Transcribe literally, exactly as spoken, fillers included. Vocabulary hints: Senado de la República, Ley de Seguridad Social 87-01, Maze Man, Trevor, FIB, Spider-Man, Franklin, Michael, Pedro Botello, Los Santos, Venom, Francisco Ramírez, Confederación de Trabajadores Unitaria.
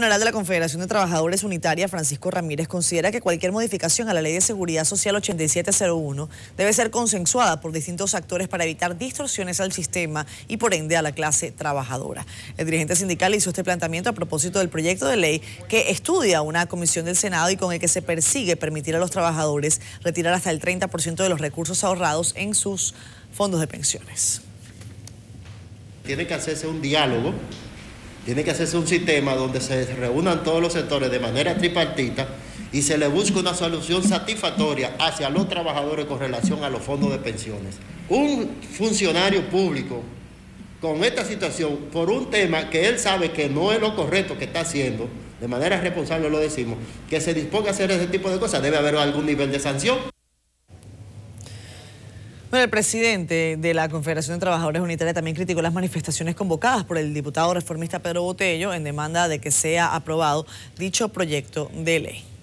El general de la Confederación de Trabajadores Unitaria, Francisco Ramírez, considera que cualquier modificación a la Ley de Seguridad Social ochenta y siete cero uno debe ser consensuada por distintos actores para evitar distorsiones al sistema y por ende a la clase trabajadora. El dirigente sindical hizo este planteamiento a propósito del proyecto de ley que estudia una comisión del Senado y con el que se persigue permitir a los trabajadores retirar hasta el treinta por ciento de los recursos ahorrados en sus fondos de pensiones. Tiene que hacerse un diálogo. Tiene que hacerse un sistema donde se reúnan todos los sectores de manera tripartita y se le busca una solución satisfactoria hacia los trabajadores con relación a los fondos de pensiones. Un funcionario público con esta situación, por un tema que él sabe que no es lo correcto que está haciendo, de manera responsable lo decimos, que se disponga a hacer ese tipo de cosas, debe haber algún nivel de sanción. Bueno, el presidente de la Confederación de Trabajadores Unitaria también criticó las manifestaciones convocadas por el diputado reformista Pedro Botello en demanda de que sea aprobado dicho proyecto de ley.